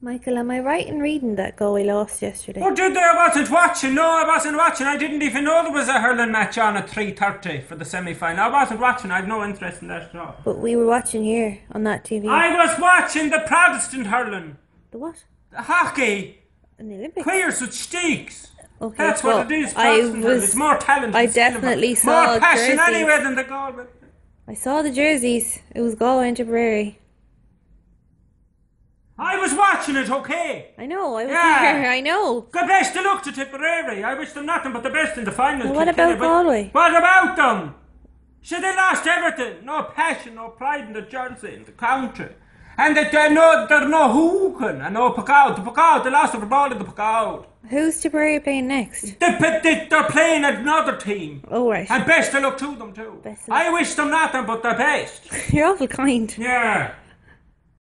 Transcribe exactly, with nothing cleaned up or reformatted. Michael, am I right in reading that Galway lost yesterday? Oh, did they? I wasn't watching. No, I wasn't watching. I didn't even know there was a hurling match on at three thirty for the semi-final. I wasn't watching. I had no interest in that at all. But we were watching here on that T V. I was watching the Protestant hurling. The what? The hockey. In the Olympics. Players with steaks. Okay, that's well, what it is, Protestant hurling. It's more talented. I definitely saw more passion jerseys. Anyway than the Galway. I saw the jerseys. It was Galway and Tipperary. I was watching it, okay? I know, I was yeah. there, I know. God bless the look to Tipperary. I wish them nothing but the best in the final. Well, what about Galway? What about them? So they lost everything. No passion, no pride in the jersey, in the country. And they, they know, they're no hooking and no Pacoud. The Pacoud, they lost the ball in the Pacoud. Who's Tipperary playing next? They, they, they're playing another team. Oh, right. And best of luck to them, too. Best of luck. I wish them nothing but the best. You're awful kind. Yeah.